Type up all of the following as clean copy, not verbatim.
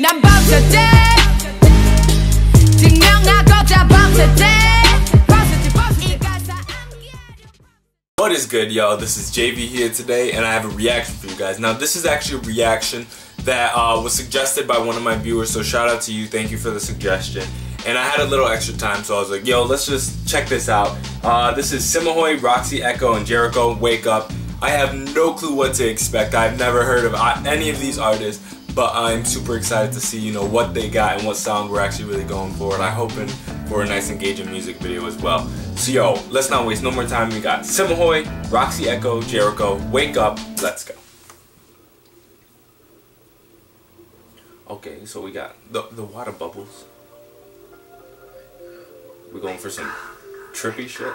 난 밤새 때 증명하고 자 밤새 때. What is good, y'all? This is JV here today, and I have a reaction for you guys. Now, this is actually a reaction that was suggested by one of my viewers, so shout out to you. Thank you for the suggestion. And I had a little extra time, so I was like, yo, let's just check this out. This is Simahoy, Roci Eycko, and Jericho Wake Up. I have no clue what to expect. I've never heard of any of these artists, but I'm super excited to see, you know, what they got and what sound we're actually really going for. And I'm hoping for a nice, engaging music video as well. So yo, let's not waste no more time. We got Simahoy, Roci Eycko, Jericho, Wake Up. Let's go. Okay, so we got the water bubbles. We're going for some trippy shit.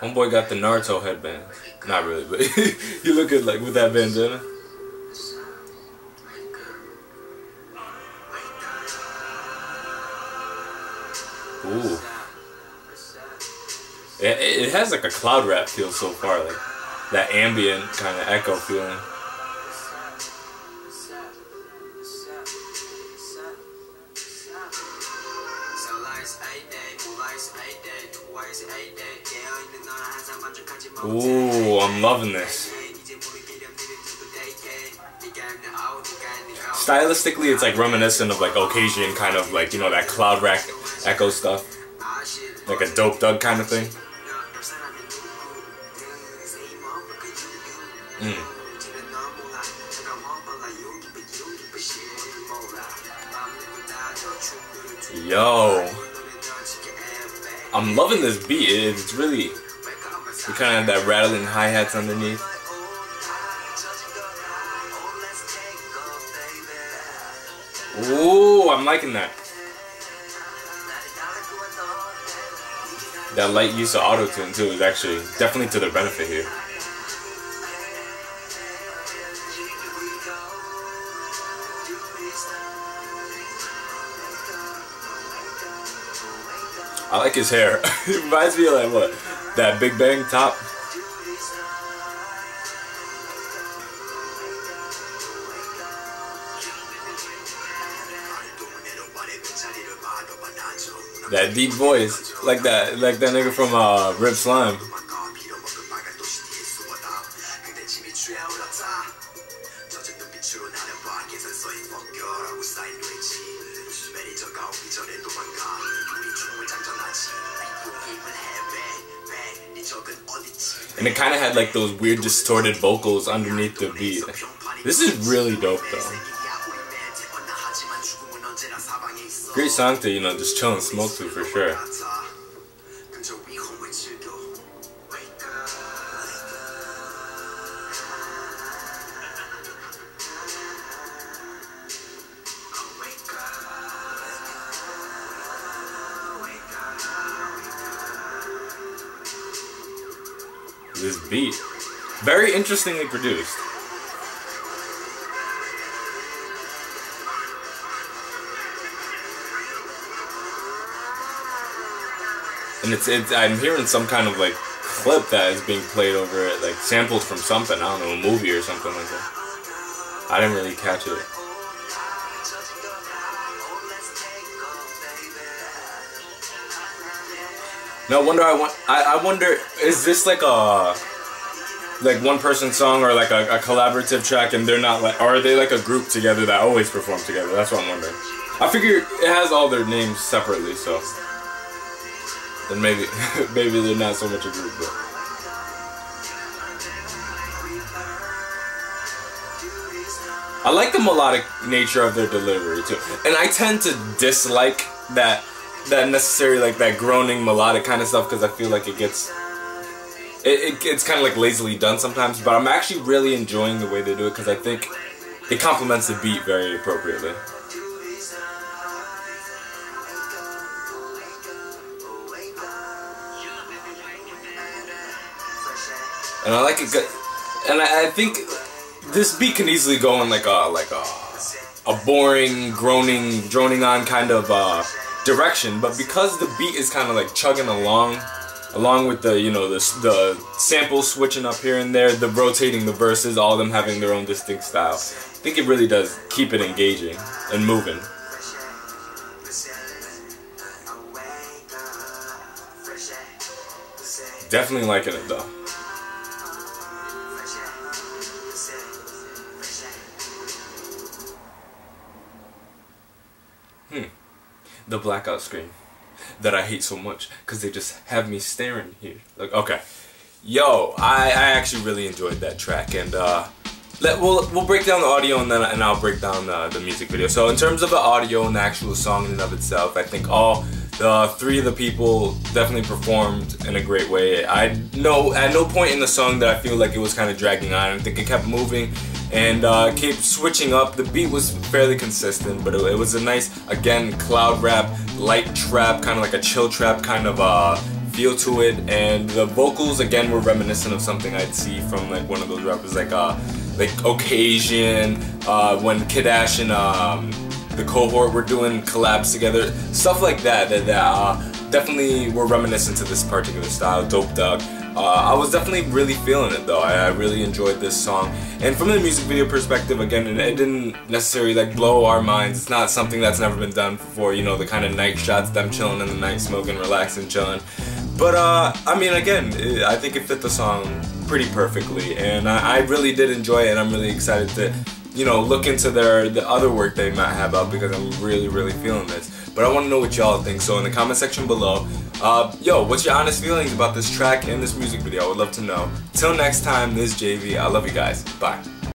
Homeboy got the Naruto headband. Not really, but he look good like with that bandana. Ooh. It has like a cloud rap feel so far, like that ambient kind of echo feeling. Ooh, I'm loving this. Stylistically, it's like reminiscent of like Ocasian kind of like, you know, that cloud rack echo stuff. Like a Dope Dug kind of thing. Yo. I'm loving this beat. It's really... You kind of have that rattling hi-hats underneath. Ooh, I'm liking that. That light use of auto-tune too is actually definitely to their benefit here. I like his hair. It reminds me of like what? That Big Bang top. That deep voice, like that nigga from Rip Slime. And it kind of had like those weird distorted vocals underneath the beat. This is really dope though. Great song to, you know, just chill and smoke to for sure. This beat, very interestingly produced. And I'm hearing some kind of like clip that is being played over it, like samples from something, I don't know, a movie or something like that. I didn't really catch it. No wonder I wonder, is this like a one person song or like a collaborative track, and they're not like, are they like a group together that always perform together? That's what I'm wondering. I figure it has all their names separately, so then maybe they're not so much a group. But I like the melodic nature of their delivery too, and I tend to dislike that necessarily like that groaning melodic kind of stuff, because I feel like it gets it's kind of like lazily done sometimes. But I'm actually really enjoying the way they do it, because I think it complements the beat very appropriately. And I like it good, and I think this beat can easily go in like a boring groaning droning on kind of direction, but because the beat is kind of like chugging along along with the, you know, the samples switching up here and there, the rotating the verses, all of them having their own distinct style. I think it really does keep it engaging and moving. Definitely liking it though. The blackout screen that I hate so much because they just have me staring here. Like, okay, yo, I actually really enjoyed that track, and we'll break down the audio and then I'll break down the music video. So in terms of the audio and the actual song in and of itself, I think all the three of the people definitely performed in a great way. I know at no point in the song that I feel like it was kind of dragging on. I think it kept moving and keep switching up. The beat was fairly consistent, but it was a nice, again, cloud rap, light trap, kind of like a chill trap kind of feel to it. And the vocals, again, were reminiscent of something I'd see from like one of those rappers, like Ocasian, when Kidash and the cohort were doing collabs together, stuff like that definitely were reminiscent to this particular style, Dope Dug. I was definitely really feeling it though. I really enjoyed this song, and from the music video perspective, again, it didn't necessarily like blow our minds. It's not something that's never been done before, you know, the kind of night shots, them chilling in the night, smoking, relaxing, chilling. But I mean, again, I think it fit the song pretty perfectly, and I really did enjoy it, and I'm really excited to, you know, look into the other work they might have out, because I'm really feeling this. But I want to know what y'all think, so in the comment section below, yo, what's your honest feelings about this track and this music video? I would love to know. Till next time, this is JV. I love you guys. Bye.